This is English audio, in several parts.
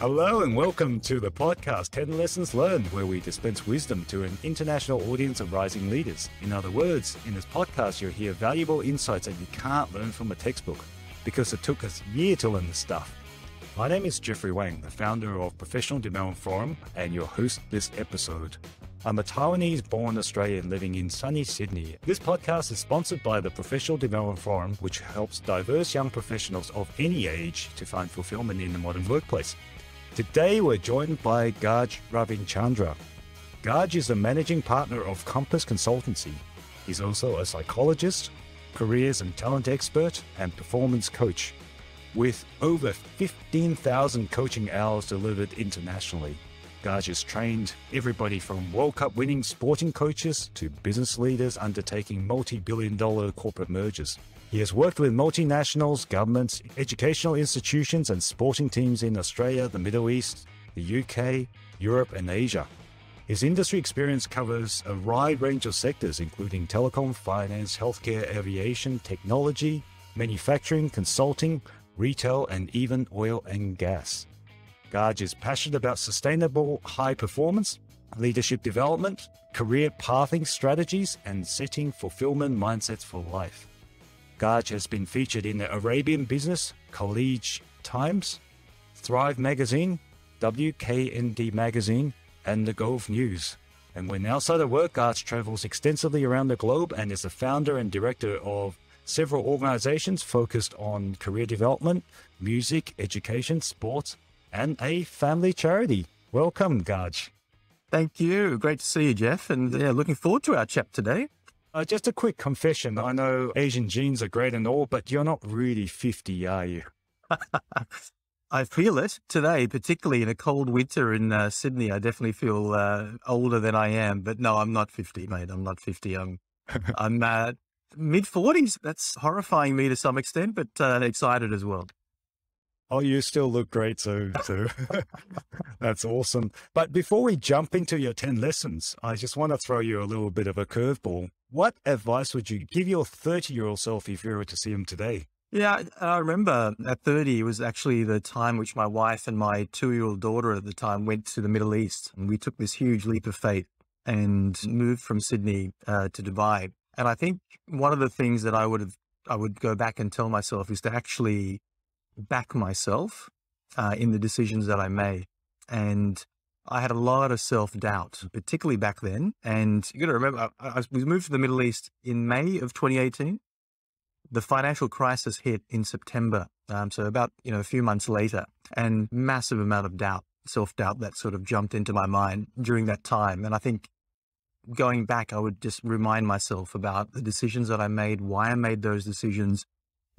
Hello and welcome to the podcast 10 Lessons Learned, where we dispense wisdom to an international audience of rising leaders. In other words, in this podcast, you'll hear valuable insights that you can't learn from a textbook because it took us a year to learn this stuff. My name is Jeffrey Wang, the founder of Professional Development Forum and your host this episode. I'm a Taiwanese-born Australian living in sunny Sydney. This podcast is sponsored by the Professional Development Forum, which helps diverse young professionals of any age to find fulfillment in the modern workplace. Today, we're joined by Gaj Ravichandra. Gaj is a managing partner of Compass Consultancy. He's also a psychologist, careers and talent expert, and performance coach, with over 15,000 coaching hours delivered internationally. Gaj has trained everybody from World Cup winning sporting coaches to business leaders undertaking multi-billion-dollar corporate mergers. He has worked with multinationals, governments, educational institutions, and sporting teams in Australia, the Middle East, the UK, Europe, and Asia. His industry experience covers a wide range of sectors, including telecom, finance, healthcare, aviation, technology, manufacturing, consulting, retail, and even oil and gas. Gaj is passionate about sustainable high performance, leadership development, career pathing strategies, and setting fulfillment mindsets for life. Gaj has been featured in the Arabian Business, College Times, Thrive Magazine, WKND Magazine, and the Gulf News. And when outside of work, Gaj travels extensively around the globe and is the founder and director of several organizations focused on career development, music, education, sports, and a family charity. Welcome, Gaj. Thank you. Great to see you, Jeff. And yeah, looking forward to our chat today. Just a quick confession. I know Asian genes are great and all, but you're not really 50, are you? I feel it today, particularly in a cold winter in Sydney. I definitely feel older than I am, but no, I'm not 50, mate. I'm not 50. I'm mid-40s. That's horrifying me to some extent, but excited as well. Oh, you still look great, so that's awesome. But before we jump into your 10 lessons, I just want to throw you a little bit of a curveball. What advice would you give your 30-year-old self if you were to see him today? Yeah, I remember at 30, it was actually the time which my wife and my 2-year-old daughter at the time went to the Middle East. And we took this huge leap of faith and moved from Sydney to Dubai. And I think one of the things that I would go back and tell myself is to actually back myself in the decisions that I made. And I had a lot of self-doubt, particularly back then. And you got to remember, we moved to the Middle East in May of 2018. The financial crisis hit in September. So about, a few months later, and massive amount of doubt, self-doubt that sort of jumped into my mind during that time. And I think going back, I would just remind myself about the decisions that I made, why I made those decisions,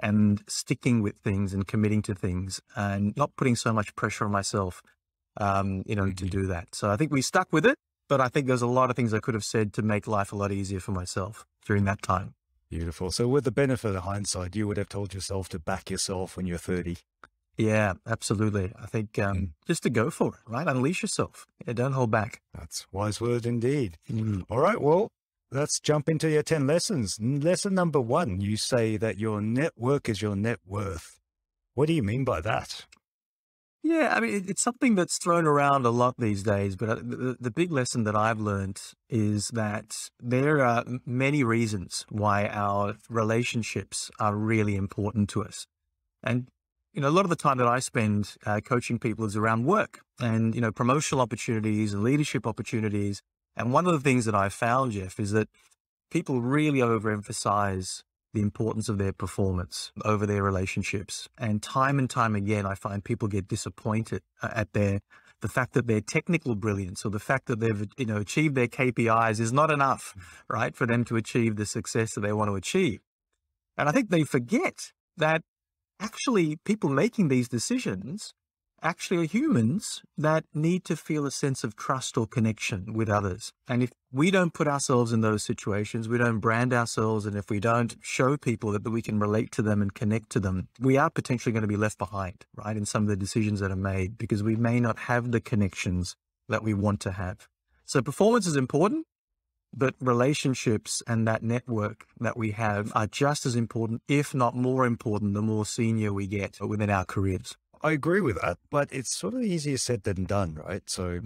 and sticking with things and committing to things and not putting so much pressure on myself, to do that. So I think we stuck with it, but I think there's a lot of things I could have said to make life a lot easier for myself during that time. Beautiful. So with the benefit of hindsight, you would have told yourself to back yourself when you're 30. Yeah, absolutely. I think just to go for it, right? Unleash yourself. Yeah, don't hold back. That's wise word indeed. All right. Well, let's jump into your 10 lessons. Lesson number 1, you say that your network is your net worth. What do you mean by that? Yeah, I mean, it's something that's thrown around a lot these days, but the big lesson that I've learned is that there are many reasons why our relationships are really important to us. And, a lot of the time that I spend coaching people is around work and, promotional opportunities and leadership opportunities. And one of the things that I found, Jeff, is that people really overemphasize the importance of their performance over their relationships. And time again, I find people get disappointed at the fact that their technical brilliance or the fact that they've, achieved their KPIs is not enough, right, for them to achieve the success that they want to achieve. And I think they forget that actually people making these decisions actually are humans that need to feel a sense of trust or connection with others. And if we don't put ourselves in those situations, we don't brand ourselves. And if we don't show people that we can relate to them and connect to them, we are potentially going to be left behind, right? In some of the decisions that are made because we may not have the connections that we want to have. So performance is important, but relationships and that network that we have are just as important, if not more important, the more senior we get within our careers. I agree with that, but it's sort of easier said than done, right? So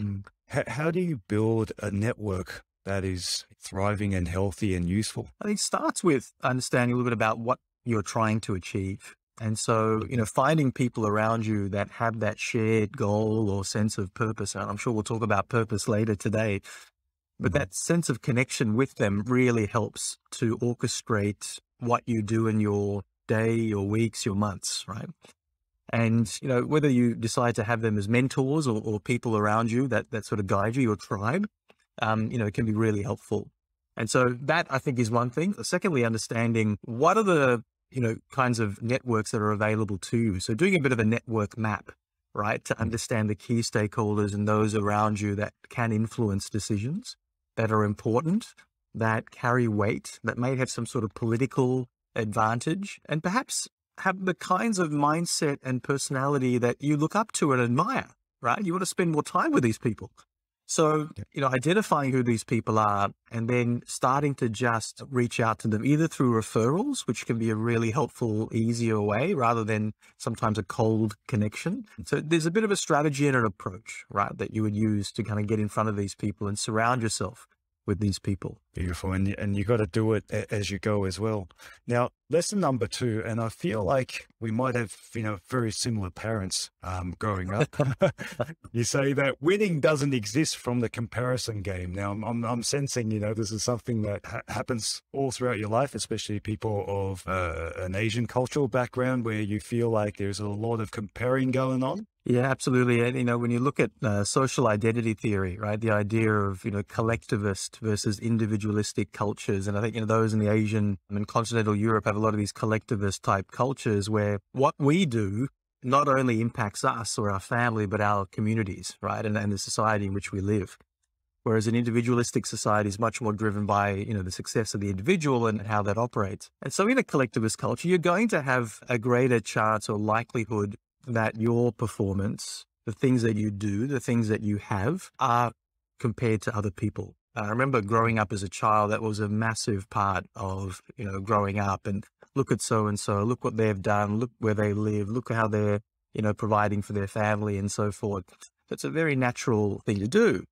how do you build a network that is thriving and healthy and useful? I think it starts with understanding a little bit about what you're trying to achieve. And so, you know, finding people around you that have that shared goal or sense of purpose. And I'm sure we'll talk about purpose later today, but that sense of connection with them really helps to orchestrate what you do in your day, your weeks, your months, right? And, you know, whether you decide to have them as mentors or people around you that sort of guide you, your tribe, you know, it can be really helpful. And so that I think is one thing. Secondly, understanding what are the, you know, kinds of networks that are available to you. So doing a bit of a network map, right, to understand the key stakeholders and those around you that can influence decisions that are important, that carry weight, that may have some sort of political advantage, and perhaps have the kinds of mindset and personality that you look up to and admire, right? You want to spend more time with these people. So, you know, identifying who these people are and then starting to just reach out to them either through referrals, which can be a really helpful, easier way rather than sometimes a cold connection. So there's a bit of a strategy and an approach, right, that you would use to kind of get in front of these people and surround yourself with these people. Beautiful. And you got to do it as you go as well. Now, lesson number two, and I feel like we might have, you know, very similar parents, growing up. You say that winning doesn't exist from the comparison game. Now I'm sensing, you know, this is something that happens all throughout your life, especially people of, an Asian cultural background where you feel like there's a lot of comparing going on. Yeah, absolutely. And, you know, when you look at social identity theory, right, the idea of, you know, collectivist versus individualistic cultures. And I think, you know, those in the Asian and continental Europe have a lot of these collectivist type cultures where what we do not only impacts us or our family, but our communities, right? And the society in which we live. Whereas an individualistic society is much more driven by, you know, the success of the individual and how that operates. And so in a collectivist culture, you're going to have a greater chance or likelihood that your performance, the things that you do, the things that you have are compared to other people. I remember growing up as a child, that was a massive part of, you know, growing up and look at so-and-so, look what they've done, look where they live, look how they're, you know, providing for their family and so forth. That's a very natural thing to do,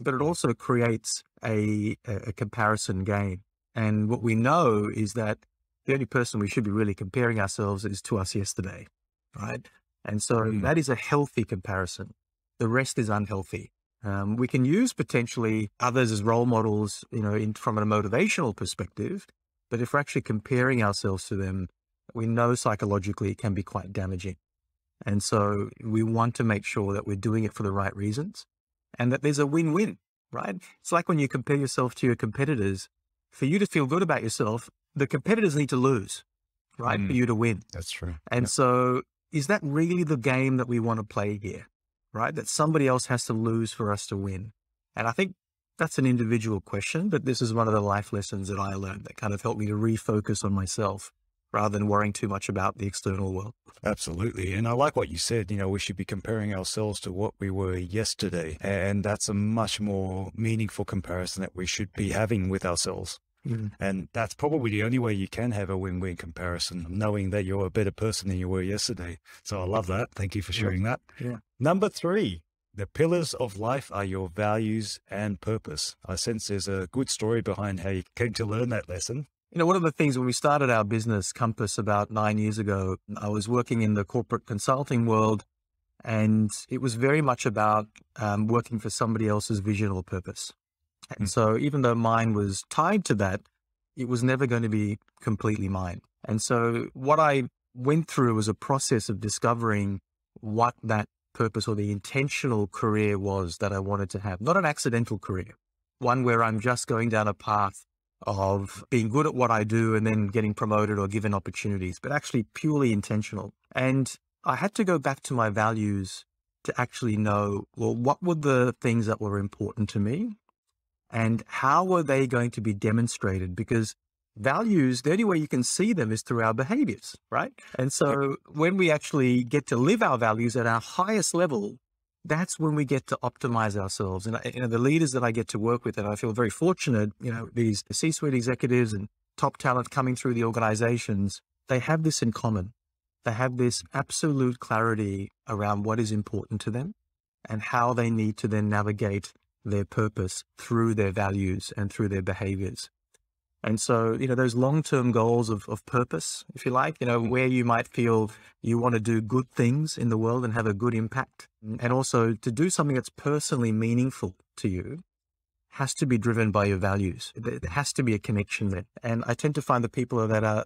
but it also creates a comparison game. And what we know is that the only person we should be really comparing ourselves is to us yesterday. Right. And so that is a healthy comparison. The rest is unhealthy. We can use potentially others as role models, you know, from a motivational perspective, but if we're actually comparing ourselves to them, we know psychologically it can be quite damaging. And so we want to make sure that we're doing it for the right reasons and that there's a win-win, right? It's like when you compare yourself to your competitors, for you to feel good about yourself, the competitors need to lose, right? For you to win. That's true. And so is that really the game that we want to play here, right? That somebody else has to lose for us to win. And I think that's an individual question, but this is one of the life lessons that I learned that kind of helped me to refocus on myself rather than worrying too much about the external world. Absolutely. And I like what you said, you know, we should be comparing ourselves to what we were yesterday. And that's a much more meaningful comparison that we should be having with ourselves. And that's probably the only way you can have a win-win comparison, knowing that you're a better person than you were yesterday. So I love that. Thank you for sharing that. Yeah. Number three, the pillars of life are your values and purpose. I sense there's a good story behind how you came to learn that lesson. You know, one of the things when we started our business Compass about 9 years ago, I was working in the corporate consulting world and it was very much about working for somebody else's vision or purpose. And so even though mine was tied to that, it was never going to be completely mine. And so what I went through was a process of discovering what that purpose or the intentional career was that I wanted to have, not an accidental career, one where I'm just going down a path of being good at what I do and then getting promoted or given opportunities, but actually purely intentional. And I had to go back to my values to actually know, well, what were the things that were important to me? And how are they going to be demonstrated? Because values, the only way you can see them is through our behaviors, right? And so when we actually get to live our values at our highest level, that's when we get to optimize ourselves. And you know, the leaders that I get to work with, and I feel very fortunate, you know, these C-suite executives and top talent coming through the organizations, they have this in common. They have this absolute clarity around what is important to them and how they need to then navigate their purpose through their values and through their behaviors. And so, you know, those long-term goals of purpose, if you like, you know, where you might feel you want to do good things in the world and have a good impact, and also to do something that's personally meaningful to you, has to be driven by your values. There has to be a connection there. And I tend to find the people that are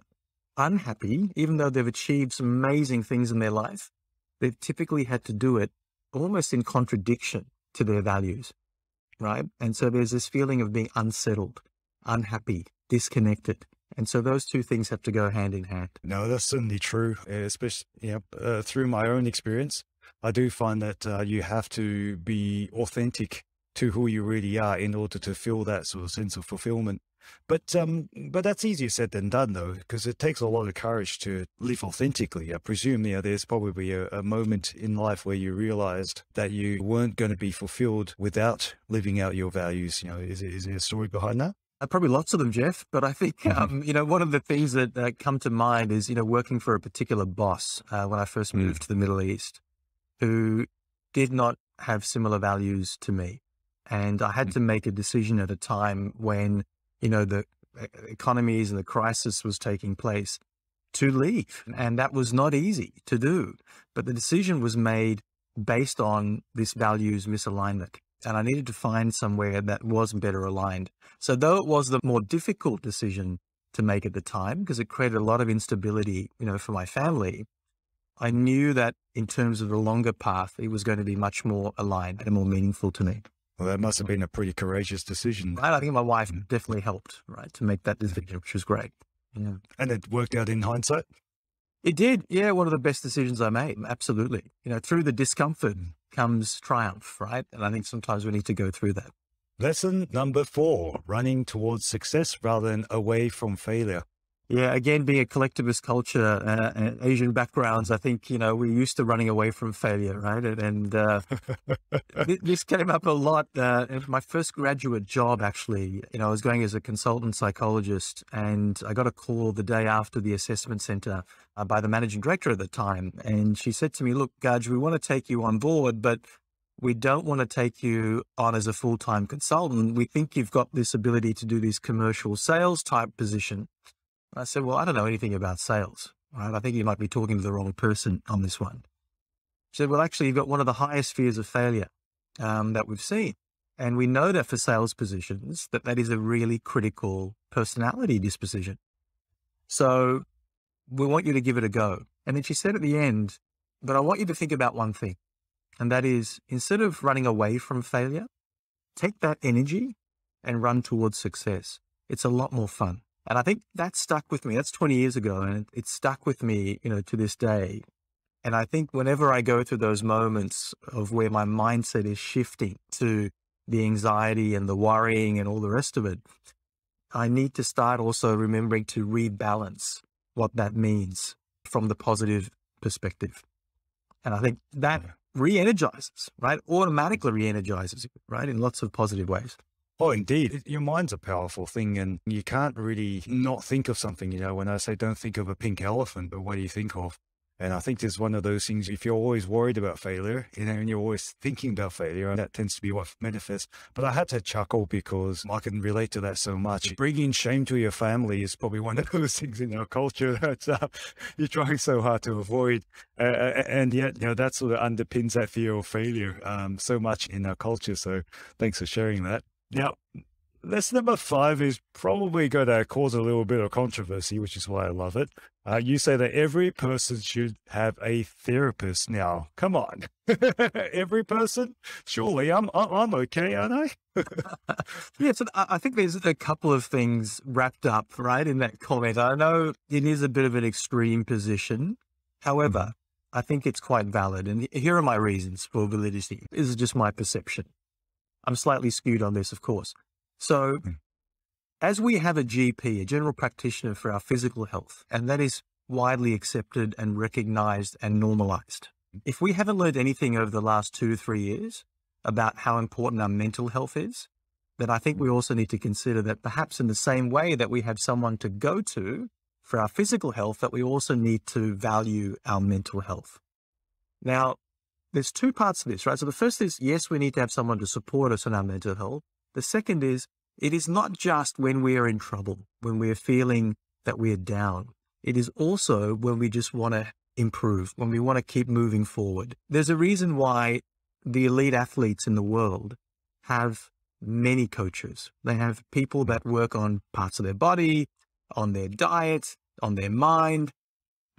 unhappy, even though they've achieved some amazing things in their life, they've typically had to do it almost in contradiction to their values, right? And so there's this feeling of being unsettled, unhappy, disconnected. And so those two things have to go hand in hand. No, that's certainly true. Especially, you know, through my own experience, I do find that you have to be authentic to who you really are in order to feel that sort of sense of fulfillment. But that's easier said than done though, because it takes a lot of courage to live authentically. I presume, you know, there's probably a moment in life where you realized that you weren't going to be fulfilled without living out your values. You know, is there a story behind that? Probably lots of them, Jeff, but I think, you know, one of the things that come to mind is, you know, working for a particular boss when I first moved to the Middle East, who did not have similar values to me. And I had to make a decision at a time when, you know, the economies and the crisis was taking place to leave. And that was not easy to do, but the decision was made based on this values misalignment. And I needed to find somewhere that was better aligned. So though it was the more difficult decision to make at the time, because it created a lot of instability, you know, for my family, I knew that in terms of the longer path, it was going to be much more aligned and more meaningful to me. Well, that must have been a pretty courageous decision. Right, I think my wife definitely helped, right, to make that decision, which was great. Yeah. And it worked out in hindsight? It did. Yeah. One of the best decisions I made. Absolutely. You know, through the discomfort comes triumph, right? And I think sometimes we need to go through that. Lesson number 4, running towards success rather than away from failure. Yeah. Again, being a collectivist culture and Asian backgrounds, I think, you know, we're used to running away from failure, right? And this came up a lot. My first graduate job, actually, you know, I was going as a consultant psychologist, and I got a call the day after the assessment center by the managing director at the time. And she said to me, look, Gaj, we want to take you on board, but we don't want to take you on as a full-time consultant. We think you've got this ability to do this commercial sales type position. I said, well, I don't know anything about sales, right? I think you might be talking to the wrong person on this one. She said, well, actually, you've got one of the highest fears of failure that we've seen. And we know that for sales positions, that is a really critical personality disposition. So we want you to give it a go. And then she said at the end, but I want you to think about one thing. And that is, instead of running away from failure, take that energy and run towards success. It's a lot more fun. And I think that stuck with me. That's 20 years ago. And it stuck with me, you know, to this day. And I think whenever I go through those moments of where my mindset is shifting to the anxiety and the worrying and all the rest of it, I need to start also remembering to rebalance what that means from the positive perspective. And I think that re-energizes, right? Automatically re-energizes, right? In lots of positive ways. Oh, indeed. Your mind's a powerful thing, and you can't really not think of something. You know, when I say don't think of a pink elephant, but what do you think of? And I think there's one of those things, if you're always worried about failure, you know, and you're always thinking about failure, and that tends to be what manifests. But I had to chuckle because I can relate to that so much. Bringing shame to your family is probably one of those things in our culture that you're trying so hard to avoid. And yet, you know, that sort of underpins that fear of failure so much in our culture. So thanks for sharing that. Now, lesson number 5 is probably going to cause a little bit of controversy, which is why I love it. You say that every person should have a therapist. Now, come on, every person? Surely I'm okay, aren't I? Yeah, so I think there's a couple of things wrapped up, right, in that comment. I know it is a bit of an extreme position. However, I think it's quite valid. And here are my reasons for validity. This is just my perception. I'm slightly skewed on this, of course. So as we have a GP, a general practitioner for our physical health, and that is widely accepted and recognized and normalized. If we haven't learned anything over the last 2 to 3 years about how important our mental health is, then I think we also need to consider that perhaps in the same way that we have someone to go to for our physical health that we also need to value our mental health. Now, there's two parts to this, right? So the first is, yes, we need to have someone to support us on our mental health. The second is, it is not just when we are in trouble, when we're feeling that we're down. It is also when we just want to improve, when we want to keep moving forward. There's a reason why the elite athletes in the world have many coaches. They have people that work on parts of their body, on their diet, on their mind,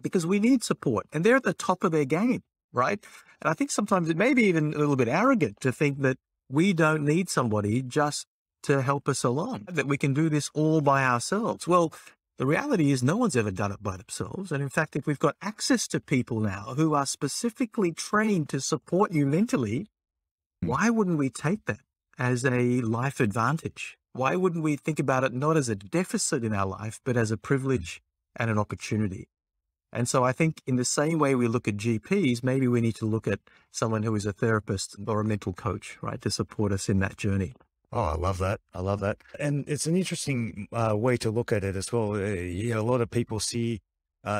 because we need support and they're at the top of their game, right? And I think sometimes it may be even a little bit arrogant to think that we don't need somebody just to help us along, that we can do this all by ourselves. Well, the reality is no one's ever done it by themselves. And in fact, if we've got access to people now who are specifically trained to support you mentally, why wouldn't we take that as a life advantage? Why wouldn't we think about it not as a deficit in our life, but as a privilege and an opportunity? And so I think in the same way we look at GPs, maybe we need to look at someone who is a therapist or a mental coach, right, to support us in that journey. Oh, I love that. I love that. And it's an interesting way to look at it as well. You know, a lot of people see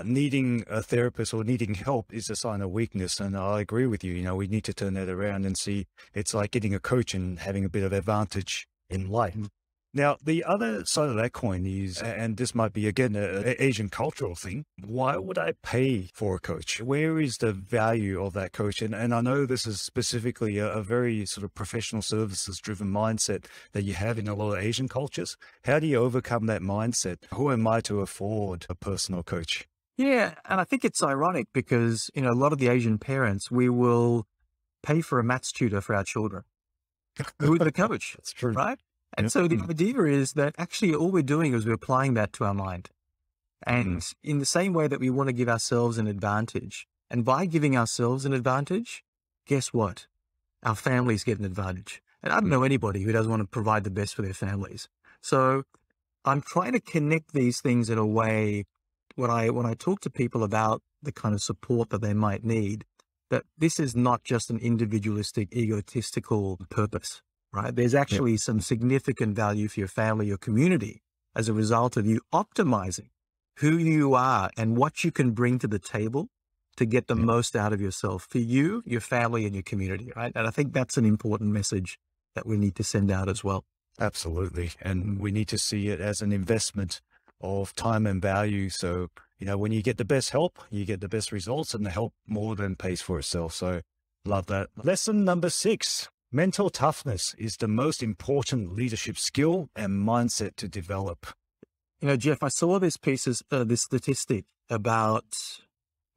needing a therapist or needing help is a sign of weakness. And I agree with you. You know, we need to turn that around and see it's like getting a coach and having a bit of advantage in life. Now, the other side of that coin is, and this might be, again, an Asian cultural thing. Why would I pay for a coach? Where is the value of that coach? And I know this is specifically a very sort of professional services driven mindset that you have in a lot of Asian cultures. How do you overcome that mindset? Who am I to afford a personal coach? Yeah. And I think it's ironic because, you know, a lot of the Asian parents, we will pay for a maths tutor for our children. Who's the coach? That's true. Right? And so the idea is that actually all we're doing is we're applying that to our mind. And in the same way that we want to give ourselves an advantage, and by giving ourselves an advantage, guess what? Our families get an advantage. And I don't know anybody who doesn't want to provide the best for their families. So I'm trying to connect these things in a way when I talk to people about the kind of support that they might need, that this is not just an individualistic, egotistical purpose. Right? There's actually some significant value for your family, your community, as a result of you optimizing who you are and what you can bring to the table to get the most out of yourself for you, your family, and your community. Right? And I think that's an important message that we need to send out as well. Absolutely. And we need to see it as an investment of time and value. So, you know, when you get the best help, you get the best results, and the help more than pays for itself. So love that. Lesson number 6. Mental toughness is the most important leadership skill and mindset to develop. You know, Jeff, I saw this piece, this statistic about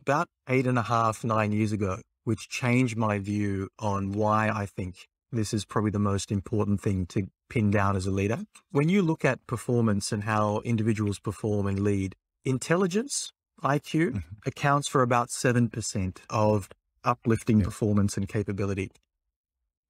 8.5, 9 years ago, which changed my view on why I think this is probably the most important thing to pin down as a leader. When you look at performance and how individuals perform and lead, intelligence, IQ, accounts for about 7% of uplifting performance and capability.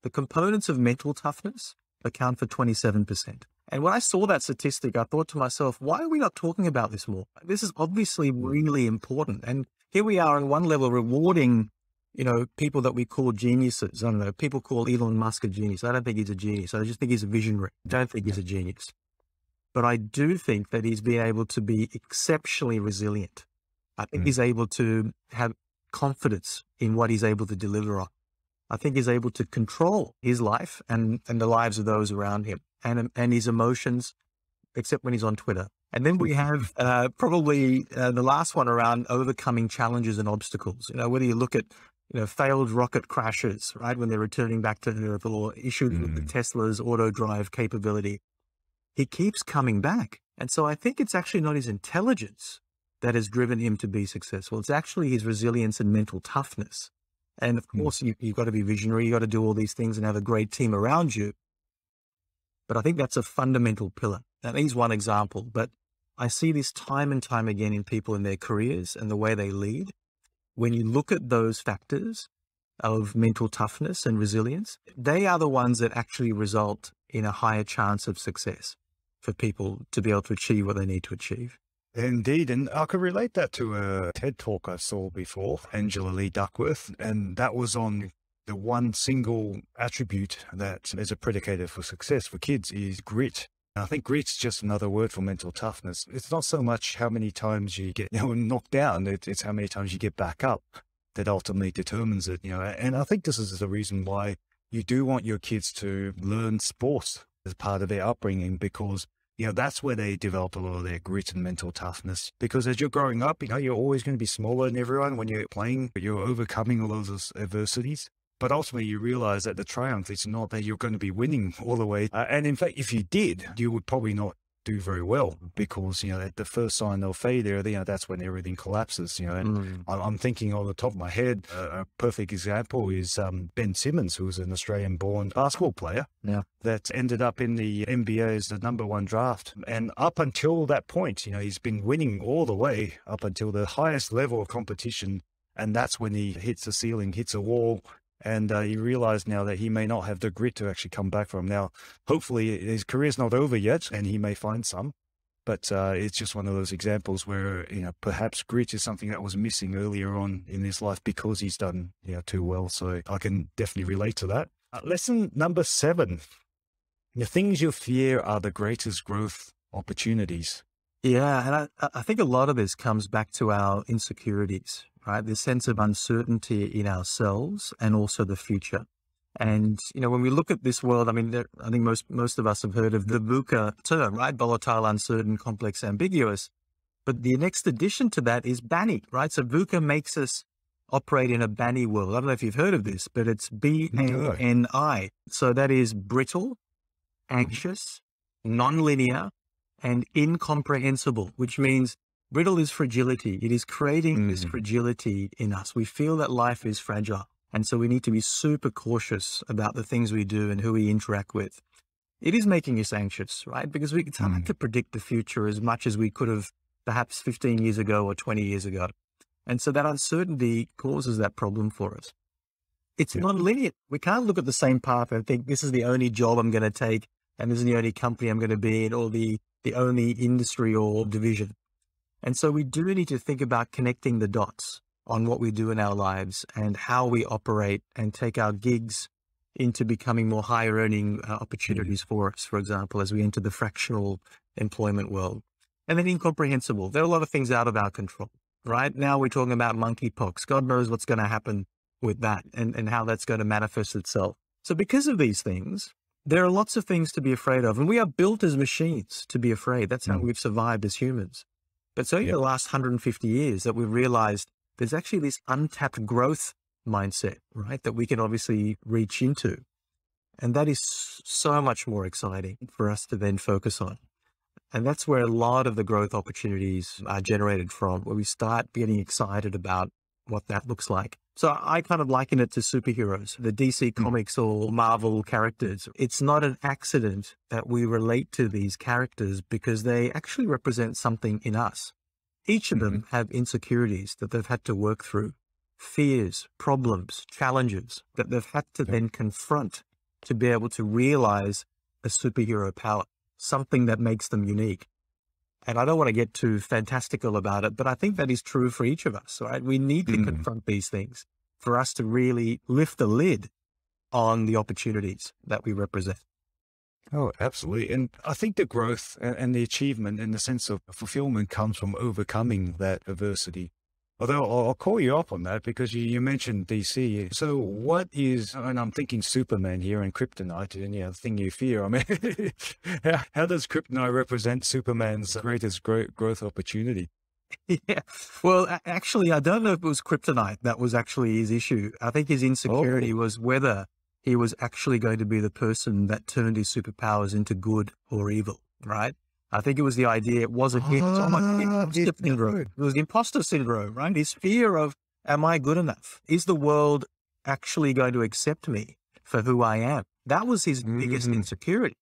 The components of mental toughness account for 27%. And when I saw that statistic, I thought to myself, why are we not talking about this more? This is obviously really important. And here we are on one level rewarding, you know, people that we call geniuses. I don't know, people call Elon Musk a genius. I don't think he's a genius. I just think he's a visionary. I don't think he's a genius. But I do think that he's been able to be exceptionally resilient. I think he's able to have confidence in what he's able to deliver on. I think he's able to control his life and the lives of those around him and his emotions, except when he's on Twitter. And then we have probably the last one around overcoming challenges and obstacles. You know, whether you look at, you know, failed rocket crashes, right, when they're returning back to Earth, or issues with the Tesla's auto drive capability, he keeps coming back. And so I think it's actually not his intelligence that has driven him to be successful. It's actually his resilience and mental toughness. And of course, you've got to be visionary, you've got to do all these things and have a great team around you. But I think that's a fundamental pillar. That is one example, but I see this time and time again in people in their careers and the way they lead. When you look at those factors of mental toughness and resilience, they are the ones that actually result in a higher chance of success for people to be able to achieve what they need to achieve. Indeed. And I could relate that to a TED talk I saw before, Angela Lee Duckworth, and that was on the one single attribute that is a predicator for success for kids is grit. And I think grit's just another word for mental toughness. It's not so much how many times you get knocked down, it's how many times you get back up that ultimately determines it, And I think this is the reason why you do want your kids to learn sports as part of their upbringing, because, that's where they develop a lot of their grit and mental toughness. Because as you're growing up, you're always going to be smaller than everyone when you're playing, but you're overcoming all of those adversities. But ultimately, you realize that the triumph is not that you're going to be winning all the way. And in fact, if you did, you would probably not do very well, because, at the first sign of failure, that's when everything collapses, and I'm thinking on the top of my head, a perfect example is Ben Simmons, who was an Australian born basketball player that ended up in the NBA as the #1 draft. And up until that point, he's been winning all the way up until the highest level of competition. And that's when he hits a ceiling, hits a wall. And he realized now that he may not have the grit to actually come back from. Now, hopefully his career's not over yet and he may find some, but it's just one of those examples where, perhaps grit is something that was missing earlier on in his life because he's done, too well. So I can definitely relate to that. Lesson number 7, the things you fear are the greatest growth opportunities. Yeah. And I think a lot of this comes back to our insecurities, right? This sense of uncertainty in ourselves and also the future. And, when we look at this world, I think most of us have heard of the VUCA term, right? Volatile, uncertain, complex, ambiguous. But the next addition to that is BANI, right? So VUCA makes us operate in a BANI world. I don't know if you've heard of this, but it's BANI. So that is brittle, anxious, nonlinear, and incomprehensible, which means brittle is fragility. It is creating this fragility in us. We feel that life is fragile. And so we need to be super cautious about the things we do and who we interact with. It is making us anxious, right? Because it's hard to predict the future as much as we could have perhaps 15 years ago or 20 years ago. And so that uncertainty causes that problem for us. It's non-linear. We can't look at the same path and think this is the only job I'm going to take, and this is the only company I'm going to be in, or the only industry or division. And so we do need to think about connecting the dots on what we do in our lives and how we operate and take our gigs into becoming more higher earning opportunities for us, for example, as we enter the fractional employment world. And then incomprehensible. There are a lot of things out of our control. Right now we're talking about monkeypox. God knows what's going to happen with that and how that's going to manifest itself. So because of these things, there are lots of things to be afraid of. And we are built as machines to be afraid. That's how we've survived as humans. But it's only the last 150 years that we've realized there's actually this untapped growth mindset, right? That we can obviously reach into. And that is so much more exciting for us to then focus on. And that's where a lot of the growth opportunities are generated from, where we start getting excited about what that looks like. So I kind of liken it to superheroes, the DC comics or Marvel characters. It's not an accident that we relate to these characters because they actually represent something in us. Each of them have insecurities that they've had to work through, fears, problems, challenges that they've had to then confront to be able to realize a superhero power, something that makes them unique. And I don't want to get too fantastical about it, but I think that is true for each of us, right? We need to confront these things for us to really lift the lid on the opportunities that we represent. Oh, absolutely. And I think the growth and the achievement and the sense of fulfillment comes from overcoming that adversity. Although I'll call you up on that because you mentioned DC. So what is, and I'm thinking Superman here and Kryptonite and the thing you fear. I mean, how does Kryptonite represent Superman's greatest growth opportunity? Yeah. Well, actually, I don't know if it was Kryptonite that was actually his issue. I think his insecurity was whether he was actually going to be the person that turned his superpowers into good or evil, right? I think it was the idea. It wasn't It was the imposter syndrome, right? His fear of, am I good enough? Is the world actually going to accept me for who I am? That was his biggest insecurity.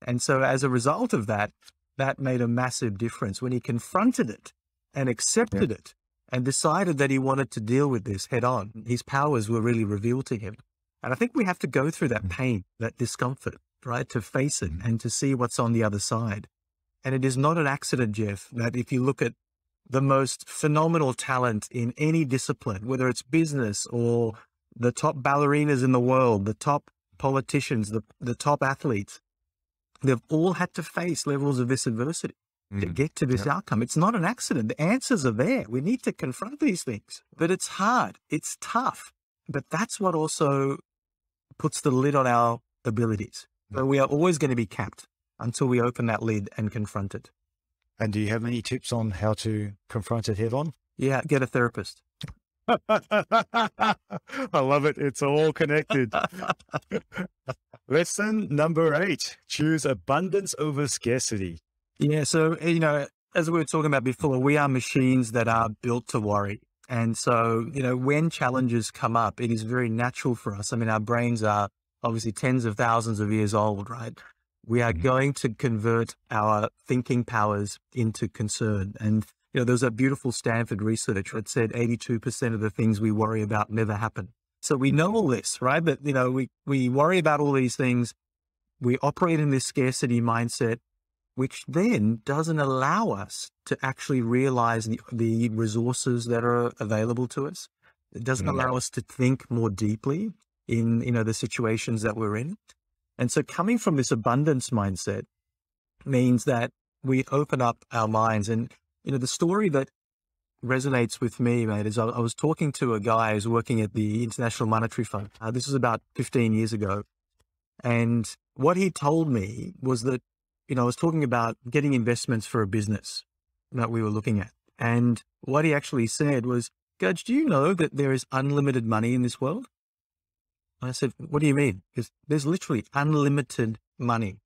And so as a result of that, that made a massive difference when he confronted it and accepted it and decided that he wanted to deal with this head on. His powers were really revealed to him. And I think we have to go through that pain, that discomfort, right? To face it and to see what's on the other side. And it is not an accident, Jeff, that if you look at the most phenomenal talent in any discipline, whether it's business or the top ballerinas in the world, the top politicians, the top athletes, They've all had to face levels of this adversity to get to this outcome. It's not an accident. The answers are there. We need to confront these things, but it's hard. It's tough, but that's what also puts the lid on our abilities. So we are always going to be capped until we open that lid and confront it. And do you have any tips on how to confront it head on? Yeah. Get a therapist. I love it. It's all connected. Lesson number 8, choose abundance over scarcity. Yeah. So, you know, as we were talking about before, we are machines that are built to worry. And so, you know, when challenges come up, it is very natural for us. I mean, our brains are obviously tens of thousands of years old, right? We are going to convert our thinking powers into concern. And, you know, there's a beautiful Stanford research that said 82% of the things we worry about never happen. So we know all this, right? But, you know, we worry about all these things. We operate in this scarcity mindset, which then doesn't allow us to actually realize the resources that are available to us. It doesn't allow us to think more deeply in, you know, the situations that we're in. And so coming from this abundance mindset means that we open up our minds. And, you know, the story that resonates with me, mate, is I was talking to a guy who's working at the International Monetary Fund. This was about 15 years ago. And what he told me was that, you know, I was talking about getting investments for a business that we were looking at. And what he actually said was, Gaj, do you know that there is unlimited money in this world? And I said, what do you mean? Because there's literally unlimited money.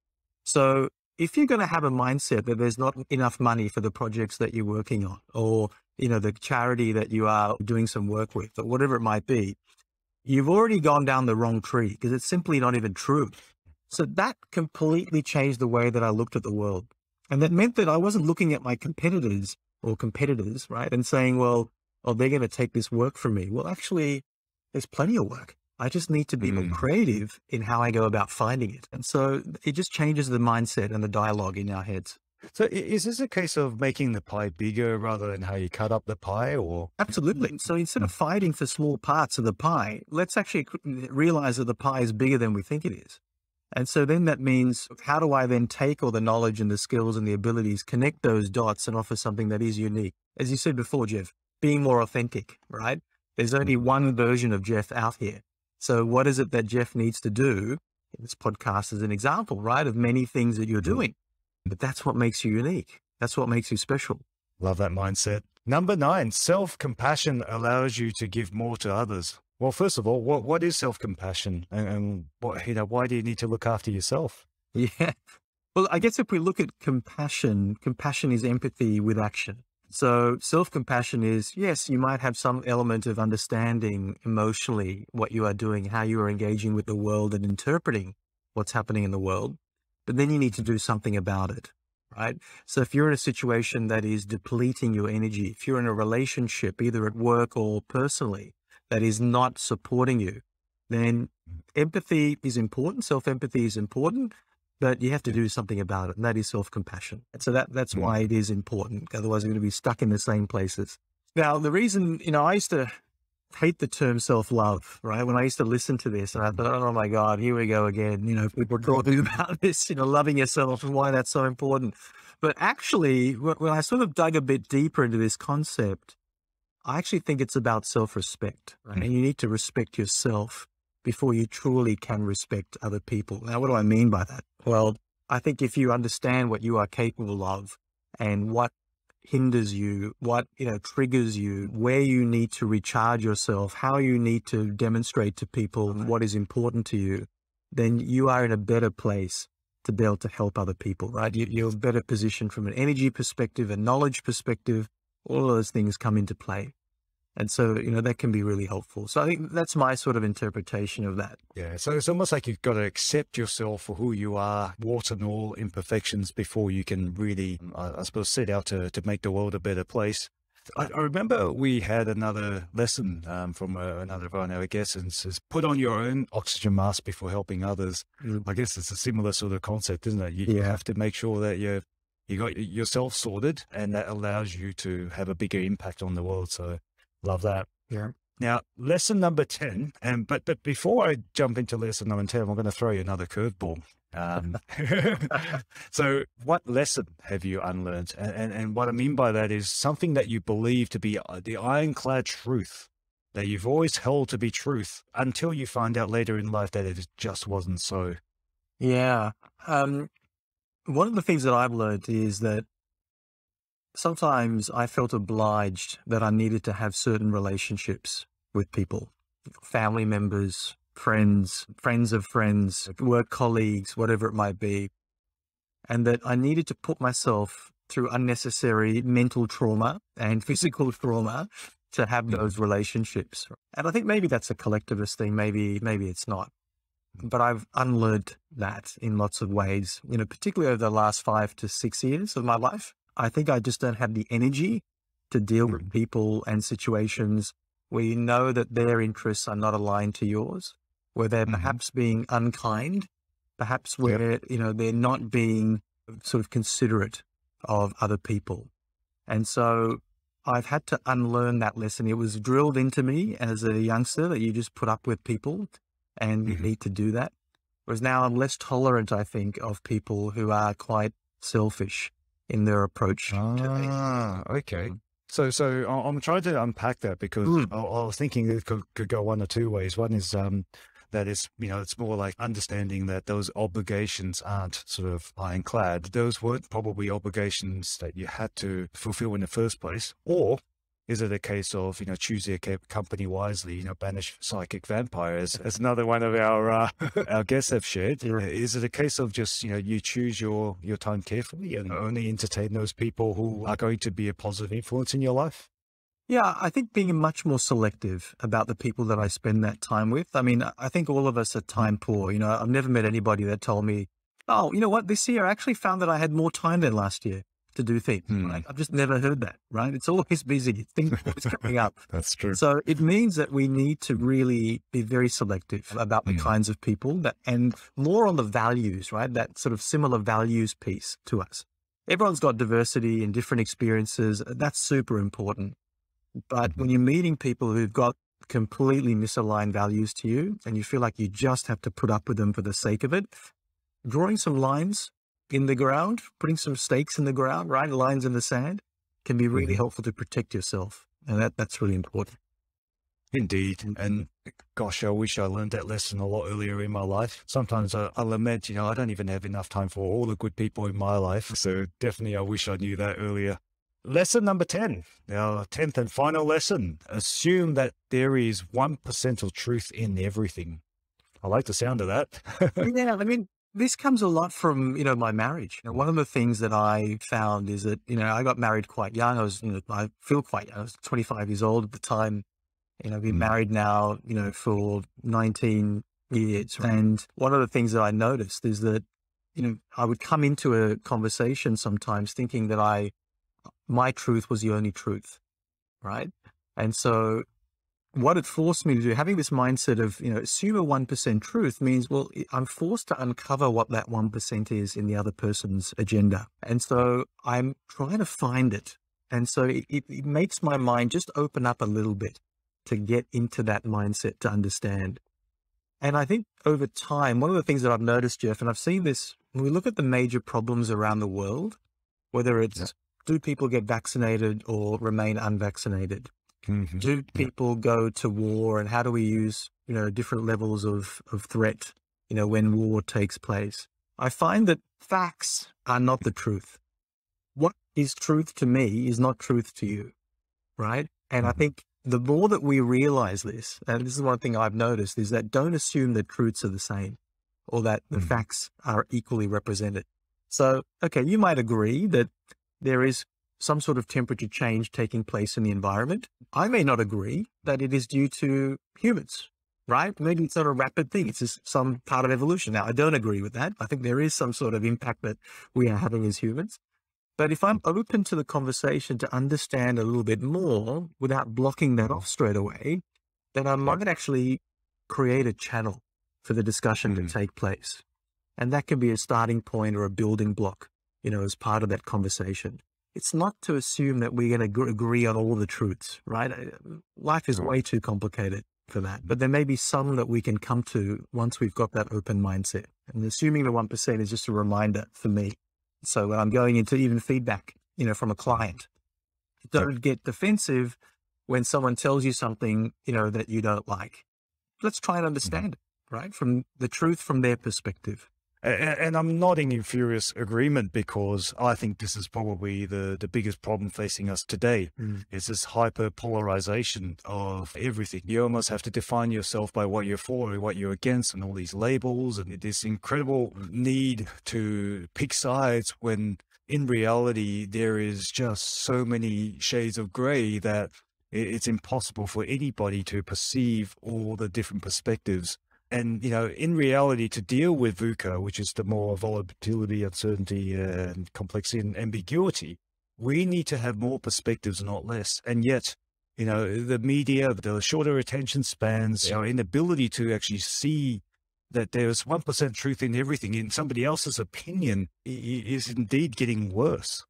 So if you're going to have a mindset that there's not enough money for the projects that you're working on, or, you know, the charity that you are doing some work with, or whatever it might be, you've already gone down the wrong tree, because it's simply not even true. So that completely changed the way that I looked at the world. And that meant that I wasn't looking at my competitors, right? And saying, well, oh, they're going to take this work from me. Well, actually there's plenty of work. I just need to be more creative in how I go about finding it. And so it just changes the mindset and the dialogue in our heads. So is this a case of making the pie bigger rather than how you cut up the pie, or? Absolutely. So instead of fighting for small parts of the pie, let's actually realize that the pie is bigger than we think it is. And so then that means, how do I then take all the knowledge and the skills and the abilities, connect those dots and offer something that is unique? As you said before, Jeff, being more authentic, right? There's only one version of Jeff out here. So what is it that Jeff needs to do? This podcast is an example, right? Of many things that you're doing, but that's what makes you unique. That's what makes you special. Love that mindset. Number 9, self-compassion allows you to give more to others. Well, first of all, what is self-compassion, and what, you know, why do you need to look after yourself? Yeah. Well, I guess if we look at compassion, compassion is empathy with action. So self-compassion is, yes, you might have some element of understanding emotionally what you are doing, how you are engaging with the world and interpreting what's happening in the world, but then you need to do something about it, right? So if you're in a situation that is depleting your energy, if you're in a relationship, either at work or personally, that is not supporting you, then empathy is important. Self-empathy is important, but you have to do something about it. And that is self-compassion. And so that's why it is important. Otherwise we're going to be stuck in the same places. Now, the reason, you know, I used to hate the term self-love, right? When I used to listen to this and I thought, oh my God, here we go again. You know, people are talking about this, you know, loving yourself and why that's so important. But actually when I sort of dug a bit deeper into this concept, I actually think it's about self-respect, right? And you need to respect yourself before you truly can respect other people. Now, what do I mean by that? Well, I think if you understand what you are capable of and what hinders you, what, you know, triggers you, where you need to recharge yourself, how you need to demonstrate to people what is important to you, then you are in a better place to be able to help other people, right? You're better positioned from an energy perspective, a knowledge perspective. All of those things come into play. And so, you know, that can be really helpful. So I think that's my sort of interpretation of that. Yeah. So it's almost like you've got to accept yourself for who you are, warts and all imperfections, before you can really, I suppose, set out to make the world a better place. I remember we had another lesson from another of our guests, and says, put on your own oxygen mask before helping others. I guess it's a similar sort of concept, isn't it? You have to make sure that you got yourself sorted, and that allows you to have a bigger impact on the world. So love that. Yeah. Now, lesson number 10, but before I jump into lesson number 10, I'm going to throw you another curveball. So what lesson have you unlearned? And what I mean by that is something that you believe to be the ironclad truth that you've always held to be truth until you find out later in life that it just wasn't so. Yeah. One of the things that I've learned is that sometimes I felt obliged that I needed to have certain relationships with people, family members, friends, friends of friends, work colleagues, whatever it might be. And that I needed to put myself through unnecessary mental trauma and physical trauma to have those relationships. And I think maybe that's a collectivist thing. Maybe it's not, but I've unlearned that in lots of ways, you know, particularly over the last 5 to 6 years of my life. I think I just don't have the energy to deal with people and situations where you know that their interests are not aligned to yours, where they're perhaps being unkind, perhaps where, you know, they're not being sort of considerate of other people. And so I've had to unlearn that lesson. It was drilled into me as a youngster that you just put up with people and you need to do that. Whereas now I'm less tolerant, I think, of people who are quite selfish in their approach. Ah, okay. So I'm trying to unpack that because I was thinking it could go one or two ways. One is, that is, you know, it's more like understanding that those obligations aren't sort of ironclad. Those weren't probably obligations that you had to fulfill in the first place. Or is it a case of, you know, choose your company wisely, you know, banish psychic vampires as another one of our guests have shared. Is it a case of just, you know, you choose your time carefully and only entertain those people who are going to be a positive influence in your life? Yeah, I think being much more selective about the people that I spend that time with. I mean, I think all of us are time poor. You know, I've never met anybody that told me, oh, you know what, this year I actually found that I had more time than last year to do things. Right? I've just never heard that, right? It's always busy. Things always coming up. That's true. So it means that we need to really be very selective about the kinds of people that, and more on the values, right? That sort of similar values piece to us. Everyone's got diversity and different experiences. That's super important. But when you're meeting people who've got completely misaligned values to you and you feel like you just have to put up with them for the sake of it, drawing some lines in the ground, putting some stakes in the ground, right? Lines in the sand can be really helpful to protect yourself. And that's really important. Indeed. And gosh, I wish I learned that lesson a lot earlier in my life. Sometimes I lament, you know, I don't even have enough time for all the good people in my life. So definitely I wish I knew that earlier. Lesson number 10, our 10th and final lesson. Assume that there is 1% of truth in everything. I like the sound of that. Yeah, I mean, this comes a lot from, you know, my marriage. You know, one of the things that I found is that, you know, I got married quite young. I was, you know, I feel quite young. I was 25 years old at the time. You know, I've been married now, you know, for 19 years. Right. And one of the things that I noticed is that, you know, I would come into a conversation sometimes thinking that my truth was the only truth, right? And so what it forced me to do, having this mindset of, you know, assume a 1% truth means, well, I'm forced to uncover what that 1% is in the other person's agenda. And so I'm trying to find it. And so it makes my mind just open up a little bit to get into that mindset to understand. And I think over time, one of the things that I've noticed, Jeff, and I've seen this, when we look at the major problems around the world, whether it's do people get vaccinated or remain unvaccinated? Do people go to war, and how do we use, you know, different levels of threat, you know, when war takes place? I find that facts are not the truth. What is truth to me is not truth to you, right? And I think the more that we realize this, and this is one thing I've noticed, is that don't assume that truths are the same or that the facts are equally represented. So, okay, you might agree that there is some sort of temperature change taking place in the environment. I may not agree that it is due to humans, right? Maybe it's not a rapid thing. It's just some part of evolution. Now, I don't agree with that. I think there is some sort of impact that we are having as humans. But if I'm open to the conversation to understand a little bit more without blocking that off straight away, then I might actually create a channel for the discussion to take place. And that can be a starting point or a building block, you know, as part of that conversation. It's not to assume that we're going to agree on all the truths, right? Life is way too complicated for that. But there may be some that we can come to once we've got that open mindset. And assuming the 1% is just a reminder for me. So when I'm going into even feedback, you know, from a client, don't get defensive when someone tells you something, you know, that you don't like. Let's try and understand it, right? From the truth, from their perspective. And I'm nodding in furious agreement, because I think this is probably the biggest problem facing us today. It's this hyper polarization of everything. You almost have to define yourself by what you're for and what you're against and all these labels, and this incredible need to pick sides when in reality there is just so many shades of gray that it's impossible for anybody to perceive all the different perspectives. And, you know, in reality, to deal with VUCA, which is the more volatility, uncertainty, and complexity and ambiguity, we need to have more perspectives, not less. And yet, you know, the media, the shorter attention spans, our inability to actually see that there's 1% truth in everything, in somebody else's opinion, is indeed getting worse.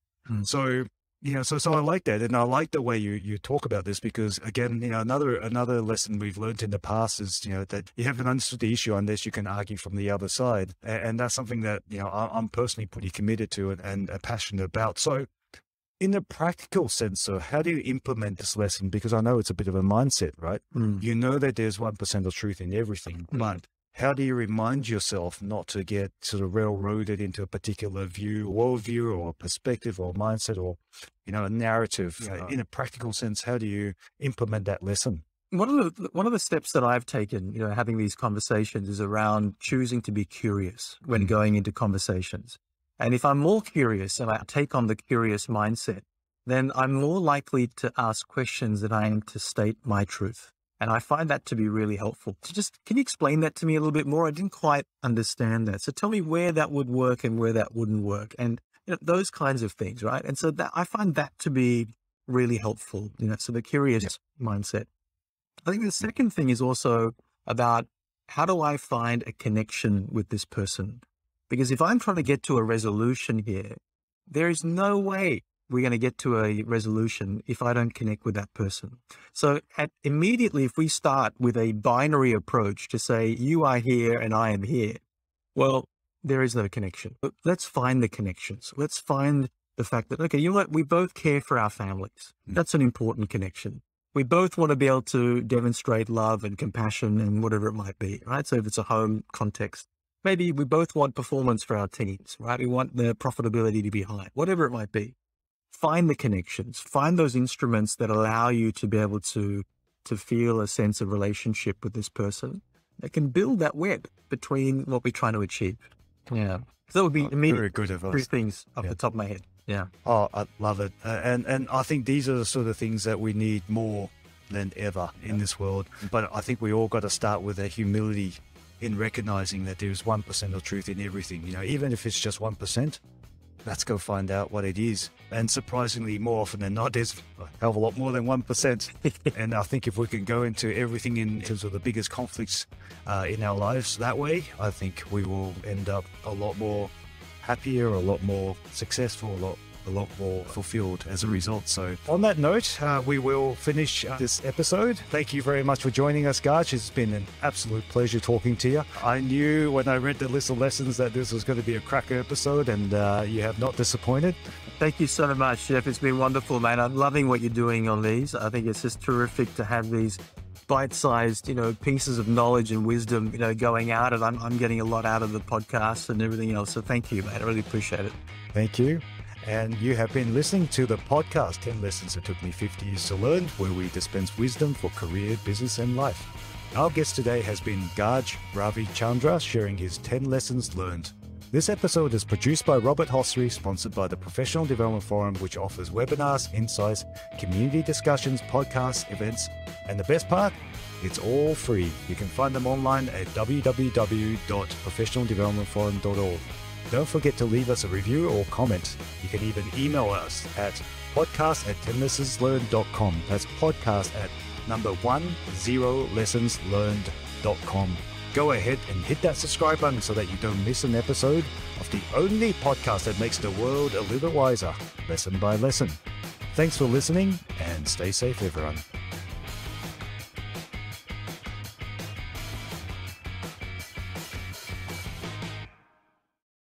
So, you know, so I like that. And I like the way you talk about this, because again, you know, another lesson we've learned in the past is, you know, that you haven't understood the issue unless you can argue from the other side. And that's something that, you know, I'm personally pretty committed to and passionate about. So in the practical sense, so how do you implement this lesson? Because I know it's a bit of a mindset, right? You know that there's 1% of truth in everything, but how do you remind yourself not to get sort of railroaded into a particular view, worldview, or perspective, or mindset, or, you know, a narrative? In a practical sense, how do you implement that lesson? One of the steps that I've taken, you know, having these conversations, is around choosing to be curious when going into conversations. And if I'm more curious and I take on the curious mindset, then I'm more likely to ask questions than I am to state my truth. And I find that to be really helpful. So just, can you explain that to me a little bit more? I didn't quite understand that. So tell me where that would work and where that wouldn't work, and, you know, those kinds of things. Right. And so that, I find that to be really helpful, you know, so the curious mindset. I think the second thing is also about, how do I find a connection with this person? Because if I'm trying to get to a resolution here, there is no way we're going to get to a resolution if I don't connect with that person. So immediately, if we start with a binary approach to say, you are here and I am here, well, there is no connection. But let's find the connections. Let's find the fact that, okay, you know what? We both care for our families. That's an important connection. We both want to be able to demonstrate love and compassion and whatever it might be, right? So if it's a home context, maybe we both want performance for our teams, right? We want the profitability to be high, whatever it might be. Find the connections, find those instruments that allow you to be able to feel a sense of relationship with this person that can build that web between what we're trying to achieve. Yeah. So that would be immediate. Three things off the top of my head. Yeah. Oh, I love it. And I think these are the sort of things that we need more than ever in this world. But I think we all got to start with a humility in recognizing that there is 1% of truth in everything, you know, even if it's just 1%. Let's go find out what it is. And surprisingly, more often than not, there's a hell of a lot more than 1%. And I think if we can go into everything in terms of the biggest conflicts in our lives that way, I think we will end up a lot more happier, a lot more successful, a lot more fulfilled as a result. So on that note, we will finish this episode. Thank you very much for joining us, Gaj. It's been an absolute pleasure talking to you. I knew when I read the list of lessons that this was going to be a cracker episode, and you have not disappointed. Thank you so much, Jeff. It's been wonderful, man. I'm loving what you're doing on these. I think it's just terrific to have these bite-sized, you know, pieces of knowledge and wisdom, you know, going out, and I'm getting a lot out of the podcast and everything else. So thank you, man. I really appreciate it. Thank you. And you have been listening to the podcast, 10 Lessons That Took Me 50 Years to Learn, where we dispense wisdom for career, business, and life. Our guest today has been Gaj Ravichandra, sharing his 10 Lessons Learned. This episode is produced by Robert Hossery, sponsored by the Professional Development Forum, which offers webinars, insights, community discussions, podcasts, events, and the best part, it's all free. You can find them online at www.professionaldevelopmentforum.org. Don't forget to leave us a review or comment. You can even email us at podcast@10lessonslearned.com. That's podcast@10lessonslearned.com. Go ahead and hit that subscribe button so that you don't miss an episode of the only podcast that makes the world a little wiser, lesson by lesson. Thanks for listening, and stay safe, everyone.